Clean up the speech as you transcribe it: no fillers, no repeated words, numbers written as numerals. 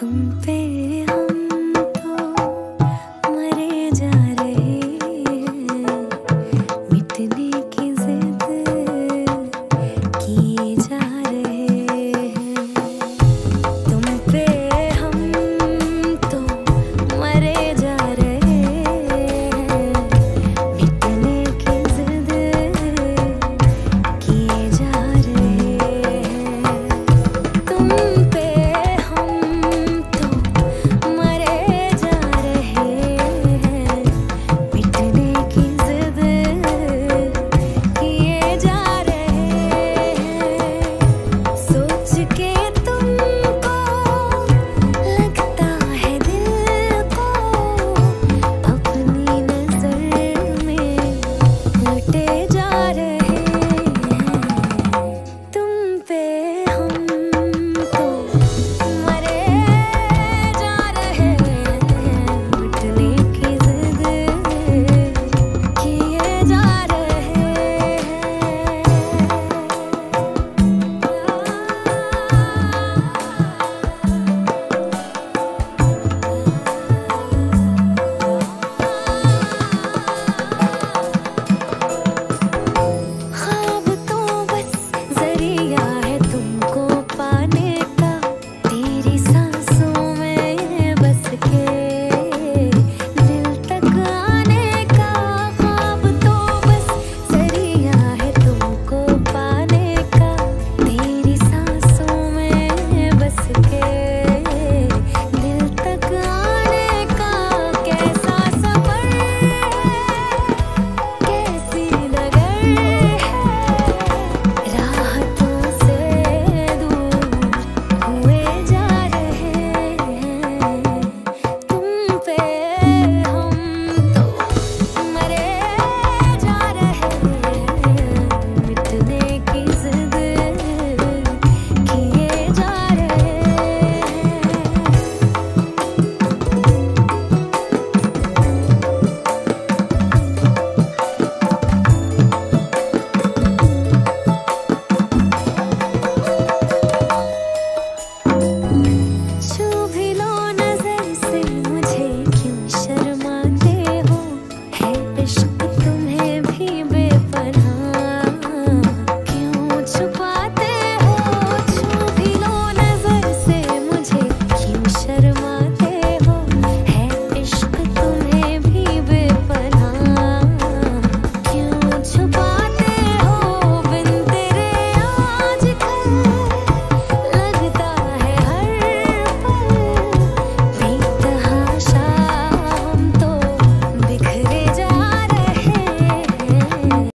तुम पे